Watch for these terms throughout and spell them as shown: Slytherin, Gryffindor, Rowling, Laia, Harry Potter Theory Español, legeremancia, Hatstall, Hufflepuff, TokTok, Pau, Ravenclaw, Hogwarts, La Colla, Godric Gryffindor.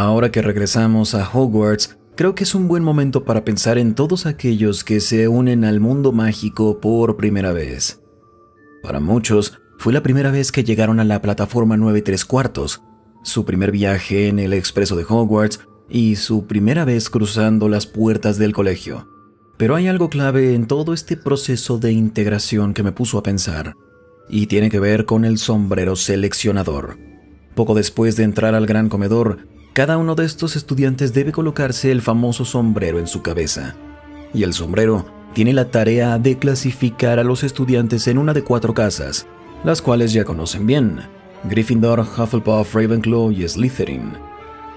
Ahora que regresamos a Hogwarts, creo que es un buen momento para pensar en todos aquellos que se unen al mundo mágico por primera vez. Para muchos, fue la primera vez que llegaron a la plataforma 9 3/4, su primer viaje en el expreso de Hogwarts y su primera vez cruzando las puertas del colegio. Pero hay algo clave en todo este proceso de integración que me puso a pensar, y tiene que ver con el sombrero seleccionador. Poco después de entrar al gran comedor, cada uno de estos estudiantes debe colocarse el famoso sombrero en su cabeza. Y el sombrero tiene la tarea de clasificar a los estudiantes en una de 4 casas, las cuales ya conocen bien: Gryffindor, Hufflepuff, Ravenclaw y Slytherin.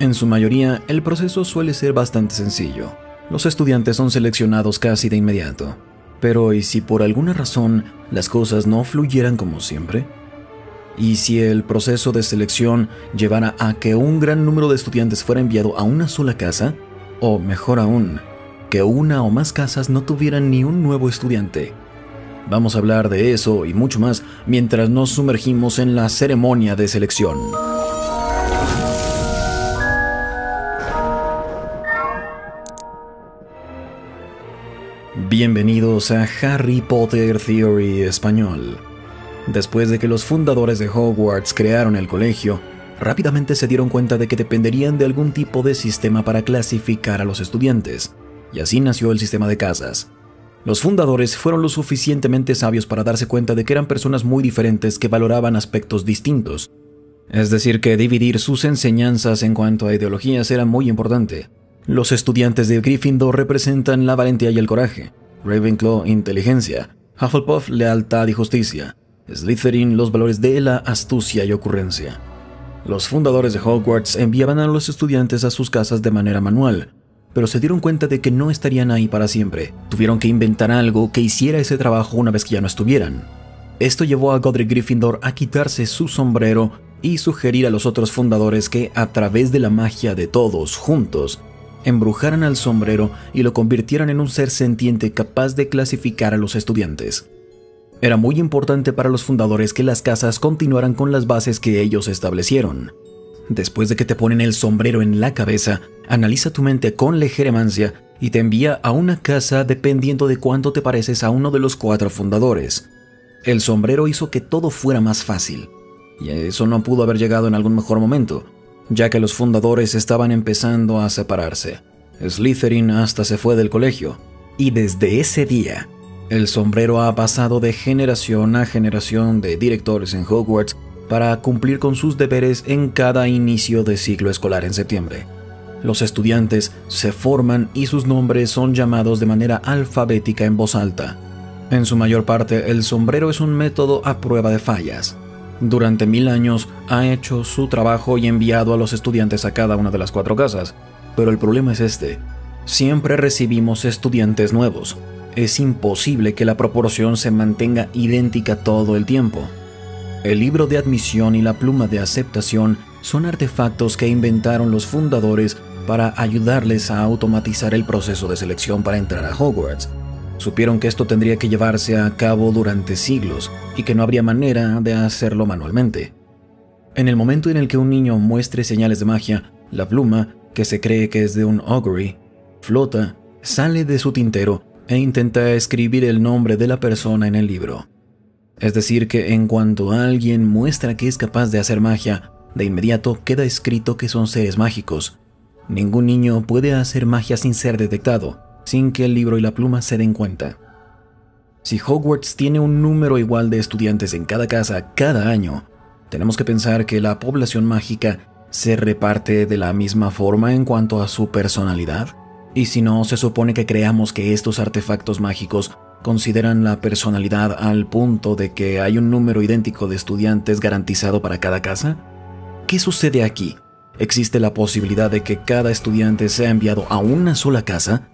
En su mayoría, el proceso suele ser bastante sencillo. Los estudiantes son seleccionados casi de inmediato. Pero ¿y si por alguna razón las cosas no fluyeran como siempre? ¿Y si el proceso de selección llevara a que un gran número de estudiantes fuera enviado a una sola casa? O mejor aún, que una o más casas no tuvieran ni un nuevo estudiante. Vamos a hablar de eso y mucho más mientras nos sumergimos en la ceremonia de selección. Bienvenidos a Harry Potter Theory Español. Después de que los fundadores de Hogwarts crearon el colegio, rápidamente se dieron cuenta de que dependerían de algún tipo de sistema para clasificar a los estudiantes, y así nació el sistema de casas. Los fundadores fueron lo suficientemente sabios para darse cuenta de que eran personas muy diferentes que valoraban aspectos distintos. Es decir, que dividir sus enseñanzas en cuanto a ideologías era muy importante. Los estudiantes de Gryffindor representan la valentía y el coraje, Ravenclaw, inteligencia, Hufflepuff, lealtad y justicia, Slytherin, los valores de la astucia y ocurrencia. Los fundadores de Hogwarts enviaban a los estudiantes a sus casas de manera manual, pero se dieron cuenta de que no estarían ahí para siempre. Tuvieron que inventar algo que hiciera ese trabajo una vez que ya no estuvieran. Esto llevó a Godric Gryffindor a quitarse su sombrero y sugerir a los otros fundadores que, a través de la magia de todos juntos, embrujaran al sombrero y lo convirtieran en un ser sentiente capaz de clasificar a los estudiantes. Era muy importante para los fundadores que las casas continuaran con las bases que ellos establecieron. Después de que te ponen el sombrero en la cabeza, analiza tu mente con legeremancia y te envía a una casa dependiendo de cuánto te pareces a uno de los 4 fundadores. El sombrero hizo que todo fuera más fácil, y eso no pudo haber llegado en algún mejor momento, ya que los fundadores estaban empezando a separarse. Slytherin hasta se fue del colegio, y desde ese día, el sombrero ha pasado de generación a generación de directores en Hogwarts para cumplir con sus deberes en cada inicio de ciclo escolar en septiembre. Los estudiantes se forman y sus nombres son llamados de manera alfabética en voz alta. En su mayor parte, el sombrero es un método a prueba de fallas. Durante 1000 años ha hecho su trabajo y enviado a los estudiantes a cada una de las 4 casas, pero el problema es este: siempre recibimos estudiantes nuevos. Es imposible que la proporción se mantenga idéntica todo el tiempo. El libro de admisión y la pluma de aceptación son artefactos que inventaron los fundadores para ayudarles a automatizar el proceso de selección para entrar a Hogwarts. Supieron que esto tendría que llevarse a cabo durante siglos y que no habría manera de hacerlo manualmente. En el momento en el que un niño muestre señales de magia, la pluma, que se cree que es de un Augury, flota, sale de su tintero e intenta escribir el nombre de la persona en el libro. Es decir, que en cuanto alguien muestra que es capaz de hacer magia, de inmediato queda escrito que son seres mágicos. Ningún niño puede hacer magia sin ser detectado, sin que el libro y la pluma se den cuenta. Si Hogwarts tiene un número igual de estudiantes en cada casa cada año, tenemos que pensar que la población mágica se reparte de la misma forma en cuanto a su personalidad. Y si no, se supone que creamos que estos artefactos mágicos consideran la personalidad al punto de que hay un número idéntico de estudiantes garantizado para cada casa. ¿Qué sucede aquí? ¿Existe la posibilidad de que cada estudiante sea enviado a una sola casa?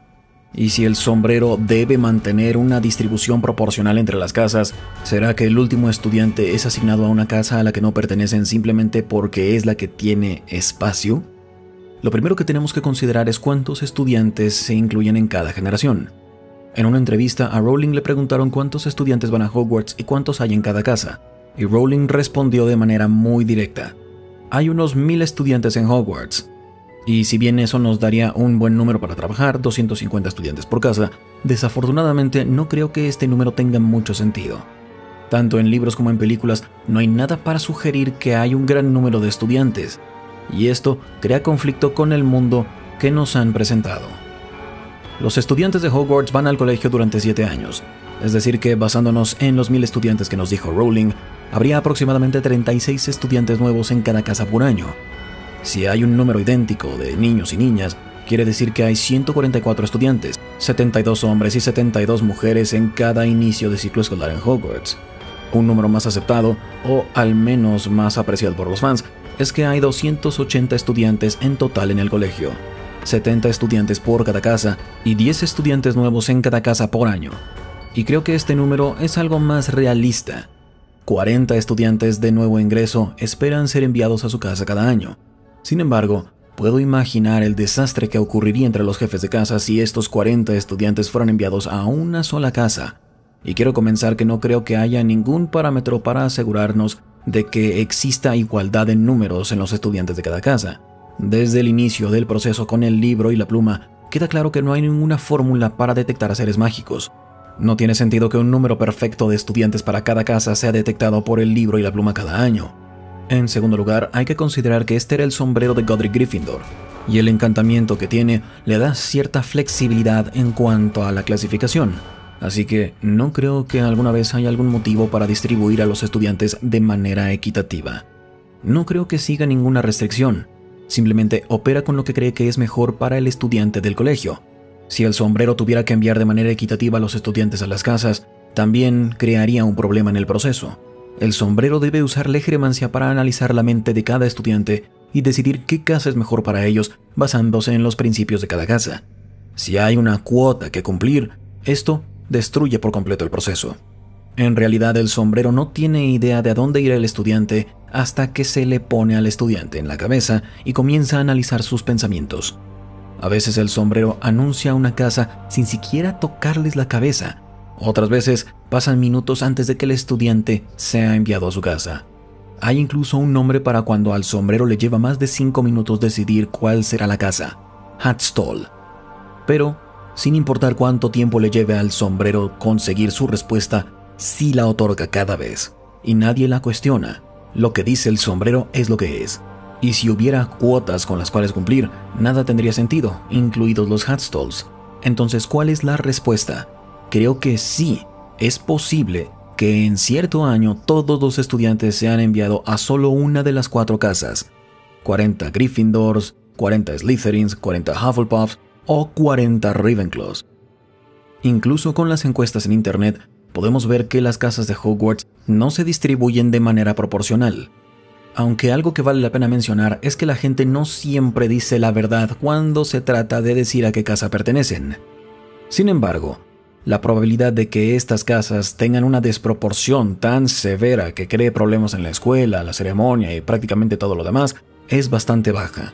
Y si el sombrero debe mantener una distribución proporcional entre las casas, ¿será que el último estudiante es asignado a una casa a la que no pertenecen simplemente porque es la que tiene espacio? Lo primero que tenemos que considerar es cuántos estudiantes se incluyen en cada generación. En una entrevista a Rowling le preguntaron cuántos estudiantes van a Hogwarts y cuántos hay en cada casa, y Rowling respondió de manera muy directa: hay unos 1000 estudiantes en Hogwarts. Y si bien eso nos daría un buen número para trabajar, 250 estudiantes por casa, desafortunadamente no creo que este número tenga mucho sentido. Tanto en libros como en películas, no hay nada para sugerir que hay un gran número de estudiantes, y esto crea conflicto con el mundo que nos han presentado. Los estudiantes de Hogwarts van al colegio durante 7 años, es decir que basándonos en los 1000 estudiantes que nos dijo Rowling, habría aproximadamente 36 estudiantes nuevos en cada casa por año. Si hay un número idéntico de niños y niñas, quiere decir que hay 144 estudiantes, 72 hombres y 72 mujeres en cada inicio de ciclo escolar en Hogwarts. Un número más aceptado, o al menos más apreciado por los fans, es que hay 280 estudiantes en total en el colegio, 70 estudiantes por cada casa y 10 estudiantes nuevos en cada casa por año. Y creo que este número es algo más realista. 40 estudiantes de nuevo ingreso esperan ser enviados a su casa cada año. Sin embargo, puedo imaginar el desastre que ocurriría entre los jefes de casa si estos 40 estudiantes fueran enviados a una sola casa. Y quiero comenzar que no creo que haya ningún parámetro para asegurarnos de que exista igualdad en números en los estudiantes de cada casa. Desde el inicio del proceso con el libro y la pluma, queda claro que no hay ninguna fórmula para detectar a seres mágicos. No tiene sentido que un número perfecto de estudiantes para cada casa sea detectado por el libro y la pluma cada año. En segundo lugar, hay que considerar que este era el sombrero de Godric Gryffindor, y el encantamiento que tiene le da cierta flexibilidad en cuanto a la clasificación. Así que no creo que alguna vez haya algún motivo para distribuir a los estudiantes de manera equitativa. No creo que siga ninguna restricción, simplemente opera con lo que cree que es mejor para el estudiante del colegio. Si el sombrero tuviera que enviar de manera equitativa a los estudiantes a las casas, también crearía un problema en el proceso. El sombrero debe usar legeremancia para analizar la mente de cada estudiante y decidir qué casa es mejor para ellos basándose en los principios de cada casa. Si hay una cuota que cumplir, esto destruye por completo el proceso. En realidad, el sombrero no tiene idea de a dónde irá el estudiante hasta que se le pone al estudiante en la cabeza y comienza a analizar sus pensamientos. A veces el sombrero anuncia una casa sin siquiera tocarles la cabeza. Otras veces pasan minutos antes de que el estudiante sea enviado a su casa. Hay incluso un nombre para cuando al sombrero le lleva más de 5 minutos decidir cuál será la casa: Hatstall. Pero sin importar cuánto tiempo le lleve al sombrero conseguir su respuesta, sí la otorga cada vez, y nadie la cuestiona. Lo que dice el sombrero es lo que es. Y si hubiera cuotas con las cuales cumplir, nada tendría sentido, incluidos los Hatstalls. Entonces, ¿cuál es la respuesta? Creo que sí, es posible que en cierto año todos los estudiantes sean enviados a solo una de las 4 casas. 40 Gryffindors, 40 Slytherins, 40 Hufflepuffs, o 40 Ravenclaws. Incluso con las encuestas en internet, podemos ver que las casas de Hogwarts no se distribuyen de manera proporcional. Aunque algo que vale la pena mencionar es que la gente no siempre dice la verdad cuando se trata de decir a qué casa pertenecen. Sin embargo, la probabilidad de que estas casas tengan una desproporción tan severa que cree problemas en la escuela, la ceremonia y prácticamente todo lo demás es bastante baja.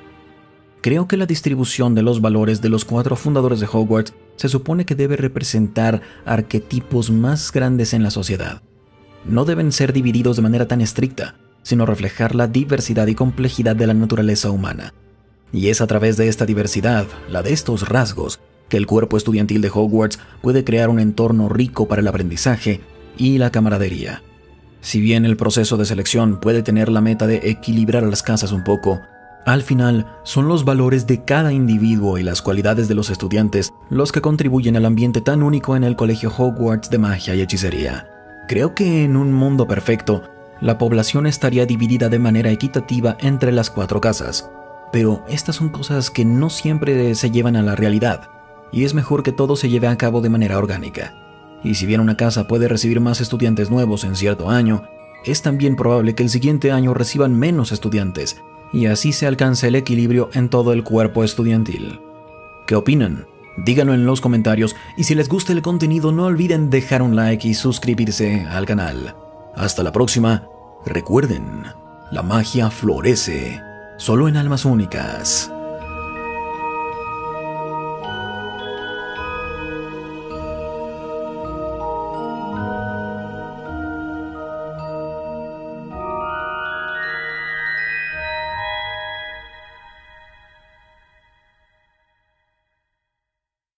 Creo que la distribución de los valores de los 4 fundadores de Hogwarts se supone que debe representar arquetipos más grandes en la sociedad. No deben ser divididos de manera tan estricta, sino reflejar la diversidad y complejidad de la naturaleza humana. Y es a través de esta diversidad, la de estos rasgos, que el cuerpo estudiantil de Hogwarts puede crear un entorno rico para el aprendizaje y la camaradería. Si bien el proceso de selección puede tener la meta de equilibrar a las casas un poco, al final, son los valores de cada individuo y las cualidades de los estudiantes los que contribuyen al ambiente tan único en el colegio Hogwarts de magia y hechicería. Creo que en un mundo perfecto, la población estaría dividida de manera equitativa entre las 4 casas. Pero estas son cosas que no siempre se llevan a la realidad, y es mejor que todo se lleve a cabo de manera orgánica. Y si bien una casa puede recibir más estudiantes nuevos en cierto año, es también probable que el siguiente año reciban menos estudiantes, y así se alcanza el equilibrio en todo el cuerpo estudiantil. ¿Qué opinan? Díganlo en los comentarios, y si les gusta el contenido no olviden dejar un like y suscribirse al canal. Hasta la próxima. Recuerden, la magia florece solo en almas únicas.